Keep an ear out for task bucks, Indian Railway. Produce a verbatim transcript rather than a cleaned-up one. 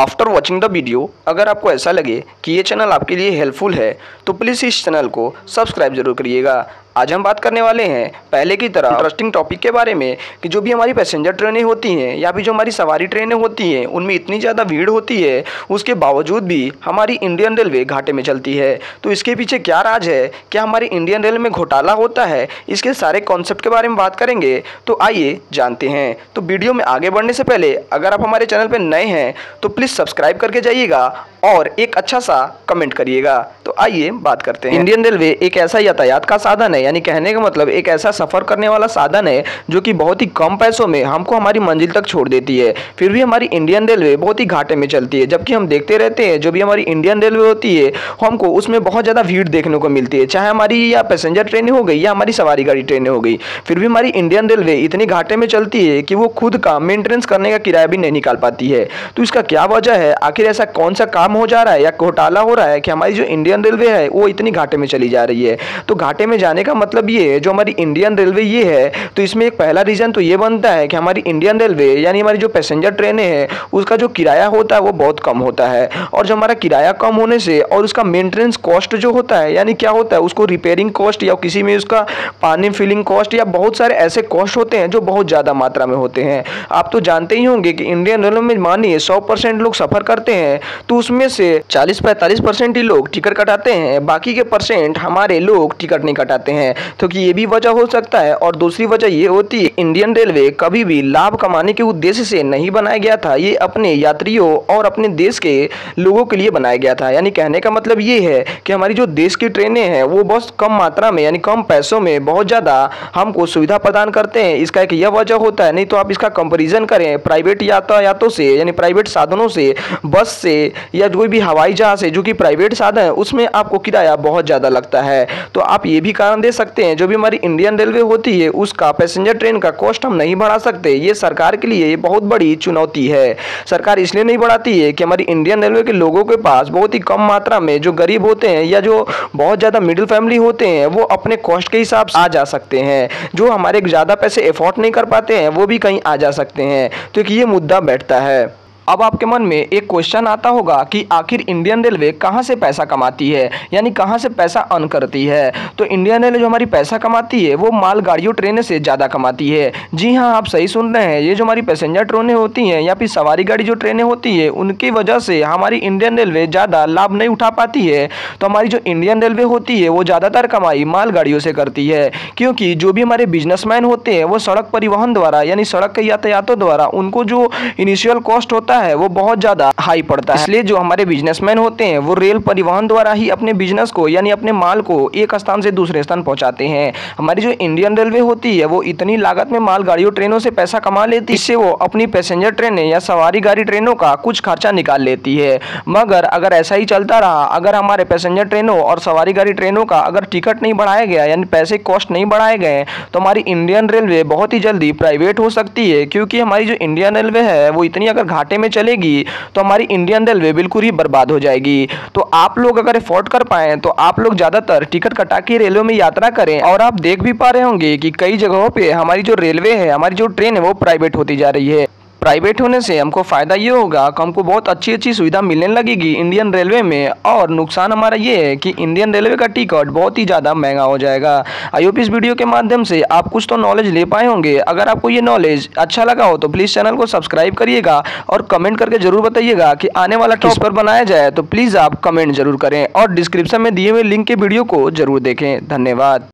After watching the video अगर आपको ऐसा लगे कि ये चैनल आपके लिए हेल्पफुल है तो प्लीज़ इस चैनल को सब्सक्राइब जरूर करिएगा। आज हम बात करने वाले हैं पहले की तरह इंटरेस्टिंग टॉपिक के बारे में कि जो भी हमारी पैसेंजर ट्रेनें होती हैं या फिर जो हमारी सवारी ट्रेनें होती हैं उनमें इतनी ज़्यादा भीड़ होती है, उसके बावजूद भी हमारी इंडियन रेलवे घाटे में चलती है। तो इसके पीछे क्या राज है, क्या हमारी इंडियन रेलवे में घोटाला होता है, इसके सारे कॉन्सेप्ट के बारे में बात करेंगे। तो आइए जानते हैं। तो वीडियो में आगे बढ़ने से पहले अगर आप हमारे चैनल पर नए हैं तो प्लीज़ सब्सक्राइब करके जाइएगा और एक अच्छा सा कमेंट करिएगा। तो आइए बात करते हैं। इंडियन रेलवे एक ऐसा यातायात का साधन है, यानी कहने का मतलब एक ऐसा सफ़र करने वाला साधन है जो कि बहुत ही कम पैसों में हमको हमारी मंजिल तक छोड़ देती है। फिर भी हमारी इंडियन रेलवे बहुत ही घाटे में चलती है, जबकि हम देखते रहते हैं जो भी हमारी इंडियन रेलवे होती है हमको उसमें बहुत ज़्यादा भीड़ देखने को मिलती है, चाहे हमारी या पैसेंजर ट्रेनें हो गई या हमारी सवारी गाड़ी ट्रेनें हो गई। फिर भी हमारी इंडियन रेलवे इतनी घाटे में चलती है कि वो खुद का मेंटेनेंस करने का किराया भी नहीं निकाल पाती है। तो इसका क्या वजह है, आखिर ऐसा कौन सा काम हो जा रहा है या घोटाला हो रहा है कि हमारी जो इंडियन रेलवे है वो इतनी घाटे में चली जा रही है। तो घाटे में जाने का मतलब ये है जो हमारी इंडियन रेलवे ये है। तो इसमें एक पहला रीज़न तो ये बनता है कि हमारी इंडियन रेलवे यानी हमारी जो पैसेंजर ट्रेनें हैं उसका जो किराया होता है वो बहुत कम होता है, और जो हमारा किराया कम होने से और उसका मेंटेनेंस कॉस्ट जो होता है, यानी क्या होता है उसको रिपेयरिंग कॉस्ट या किसी में उसका पानी फिलिंग कॉस्ट या बहुत सारे ऐसे कॉस्ट होते हैं जो बहुत ज़्यादा मात्रा में होते हैं। आप तो जानते ही होंगे कि इंडियन रेलवे में मानिए सौ परसेंट लोग सफ़र करते हैं तो उसमें से चालीस पैंतालीस परसेंट ही लोग टिकट कटाते हैं, बाकी के परसेंट हमारे लोग टिकट नहीं कटाते हैं। तो कि ये भी वजह हो सकता है। और दूसरी वजह ये होती है इंडियन रेलवे कभी भी लाभ कमाने के उद्देश्य से नहीं बनाया गया था, ये अपने यात्रियों और अपने देश के लोगों के लिए बनाया गया था। यानी कहने का मतलब ये है कि हमारी जो देश की ट्रेनें हैं वो बहुत कम मात्रा में यानी कम पैसों में बहुत ज़्यादा हमको सुविधा प्रदान करते हैं, इसका एक यह वजह होता है। नहीं तो आप इसका कंपेरिजन करें प्राइवेट यातायातों से यानी प्राइवेट साधनों से, बस से या कोई भी हवाई जहाज है जो कि प्राइवेट साधन है, उसमें आपको किराया बहुत ज़्यादा लगता है। तो आप ये भी कारण दे सकते हैं जो भी हमारी इंडियन रेलवे होती है उसका पैसेंजर ट्रेन का कॉस्ट हम नहीं बढ़ा सकते। ये सरकार के लिए बहुत बड़ी चुनौती है। सरकार इसलिए नहीं बढ़ाती है कि हमारी इंडियन रेलवे के लोगों के पास बहुत ही कम मात्रा में जो गरीब होते हैं या जो बहुत ज़्यादा मिडिल फैमिली होते हैं वो अपने कॉस्ट के हिसाब से आ जा सकते हैं, जो हमारे ज़्यादा पैसे एफोर्ड नहीं कर पाते हैं वो भी कहीं आ जा सकते हैं। तो ये मुद्दा बैठता है। अब आपके मन में एक क्वेश्चन आता होगा कि आखिर इंडियन रेलवे कहाँ से पैसा कमाती है, यानी कहाँ से पैसा अर्न करती है। तो इंडियन रेलवे जो हमारी पैसा कमाती है वो माल गाड़ियों ट्रेनें से ज़्यादा कमाती है। जी हाँ, आप सही सुन रहे हैं। ये जो हमारी पैसेंजर ट्रेनें होती हैं या फिर सवारी गाड़ी जो ट्रेनें होती है उनकी वजह से हमारी इंडियन रेलवे ज़्यादा लाभ नहीं उठा पाती है। तो हमारी जो इंडियन रेलवे होती है वो ज़्यादातर कमाई माल गाड़ियों से करती है, क्योंकि जो भी हमारे बिजनेसमैन होते हैं वो सड़क परिवहन द्वारा यानी सड़क के यातायातों द्वारा उनको जो इनिशियल कॉस्ट होता है है वो बहुत ज्यादा हाई पड़ता है। इसलिए जो हमारे बिजनेसमैन होते हैं वो रेल परिवहन द्वारा ही अपने बिजनेस को यानी अपने माल को एक स्थान से दूसरे स्थान पहुंचाते हैं। हमारी जो इंडियन रेलवे होती है वो इतनी लागत में माल गाड़ियों ट्रेनों से पैसा कमा लेती है, इससे वो अपनी पैसेंजर ट्रेनें या सवारी गाड़ी ट्रेनों का कुछ खर्चा निकाल लेती है। मगर अगर ऐसा ही चलता रहा, अगर हमारे पैसेंजर ट्रेनों और सवारी गाड़ी ट्रेनों का अगर टिकट नहीं बढ़ाया गया यानी पैसे कॉस्ट नहीं बढ़ाए गए तो हमारी इंडियन रेलवे बहुत ही जल्दी प्राइवेट हो सकती है, क्योंकि हमारी जो इंडियन रेलवे है वो इतनी अगर घाटे में चलेगी तो हमारी इंडियन रेलवे बिल्कुल ही बर्बाद हो जाएगी। तो आप लोग अगर एफोर्ड कर पाए तो आप लोग ज्यादातर टिकट कटा के रेलवे में यात्रा करें। और आप देख भी पा रहे होंगे कि कई जगहों पे हमारी जो रेलवे है, हमारी जो ट्रेन है वो प्राइवेट होती जा रही है। प्राइवेट होने से हमको फ़ायदा ये होगा कि हमको बहुत अच्छी अच्छी सुविधा मिलने लगेगी इंडियन रेलवे में, और नुकसान हमारा ये है कि इंडियन रेलवे का टिकट बहुत ही ज़्यादा महंगा हो जाएगा। आई होप इस वीडियो के माध्यम से आप कुछ तो नॉलेज ले पाए होंगे। अगर आपको ये नॉलेज अच्छा लगा हो तो प्लीज़ चैनल को सब्सक्राइब करिएगा और कमेंट करके ज़रूर बताइएगा कि आने वाला किस पर बनाया जाए। तो प्लीज़ आप कमेंट ज़रूर करें और डिस्क्रिप्शन में दिए हुए लिंक के वीडियो को ज़रूर देखें। धन्यवाद।